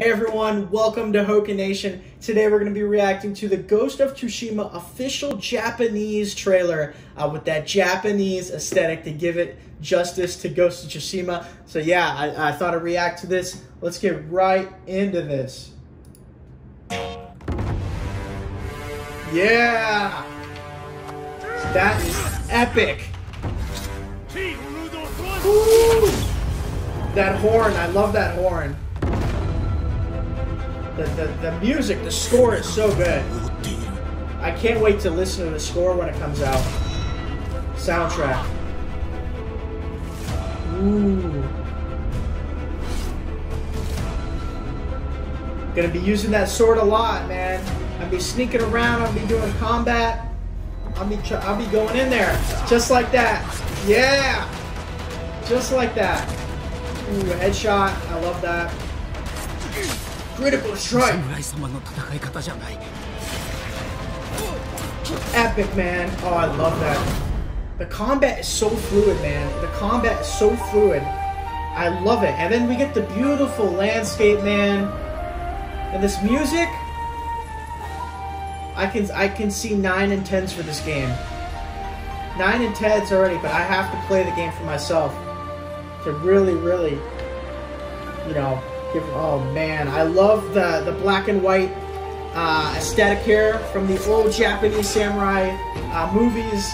Hey everyone, welcome to Hokin Nation. Today we're going to be reacting to the Ghost of Tsushima official Japanese trailer with that Japanese aesthetic to give it justice to Ghost of Tsushima. So yeah, I thought I'd react to this. Let's get right into this. Yeah! That is epic! Woo! That horn, I love that horn. The music, the score is so good. I can't wait to listen to the score when it comes out. Soundtrack. Ooh. Gonna be using that sword a lot, man. I'll be sneaking around. I'll be doing combat. I'll be going in there, just like that. Yeah, just like that. Ooh, headshot. I love that. Critical strike. Epic, man. Oh, I love that. The combat is so fluid, man. The combat is so fluid. I love it. And then we get the beautiful landscape, man. And this music. I can see 9 and 10s for this game. 9 and 10s already, but I have to play the game for myself to really, you know. Oh man, I love the black and white aesthetic here from the old Japanese samurai movies.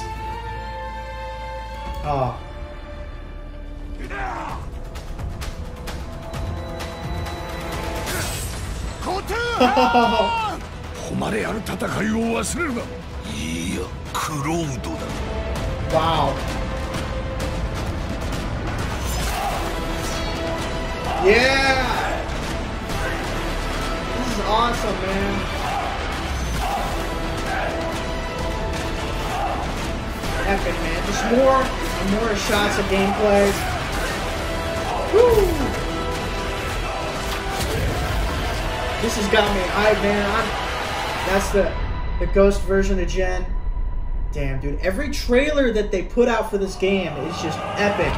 Oh. Wow. Yeah! This is awesome, man. Epic, man. Just more and more shots of gameplay. Woo! This has got me. Alright, man. That's the Ghost version of Gen. Damn, dude. Every trailer that they put out for this game is just epic.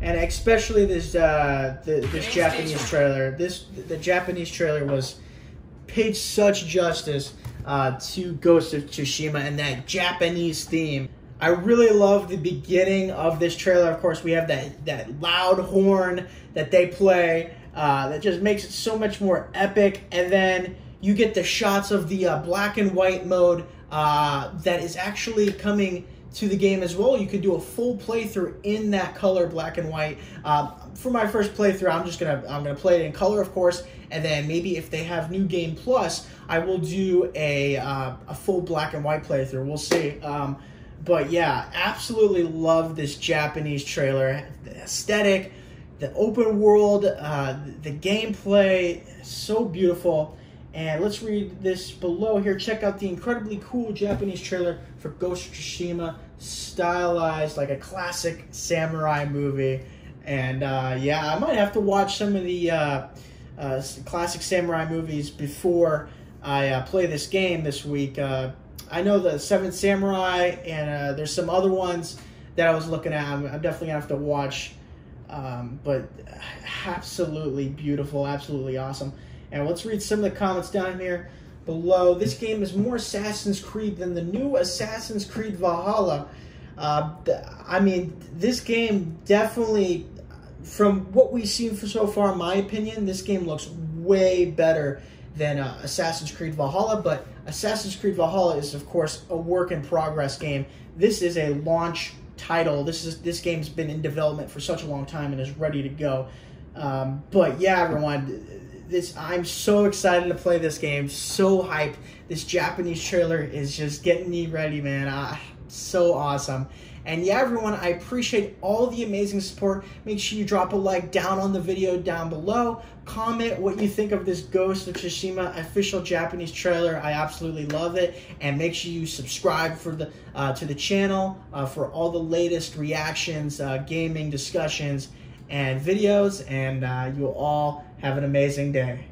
And especially this this Japanese trailer. The Japanese trailer was paid such justice to Ghost of Tsushima and that Japanese theme. I really love the beginning of this trailer. Of course, we have that loud horn that they play that just makes it so much more epic. And then you get the shots of the black and white mode that is actually coming to the game as well. You could do a full playthrough in that color, black and white. For my first playthrough, I'm gonna play it in color, of course, and then maybe if they have New Game Plus, I will do a full black and white playthrough. We'll see. But yeah, absolutely love this Japanese trailer. The aesthetic, the open world, the gameplay, so beautiful. And let's read this below here. Check out the incredibly cool Japanese trailer for Ghost of Tsushima, stylized like a classic samurai movie. And yeah, I might have to watch some of the classic samurai movies before I play this game this week. I know the Seven Samurai, and there's some other ones that I was looking at. I'm definitely gonna have to watch. But absolutely beautiful, absolutely awesome. And let's read some of the comments down here below. This game is more Assassin's Creed than the new Assassin's Creed Valhalla. I mean, this game definitely, from what we've seen so far, in my opinion, this game looks way better than Assassin's Creed Valhalla. But Assassin's Creed Valhalla is, of course, a work in progress game. This is a launch title. This game's been in development for such a long time and is ready to go. But yeah, everyone. I'm so excited to play this game. So hyped. This Japanese trailer is just getting me ready, man. So awesome. And yeah, everyone, I appreciate all the amazing support. Make sure you drop a like down on the video down below. Comment what you think of this Ghost of Tsushima official Japanese trailer. I absolutely love it. And make sure you subscribe for the to the channel for all the latest reactions, gaming discussions, and videos, and you'll all have an amazing day.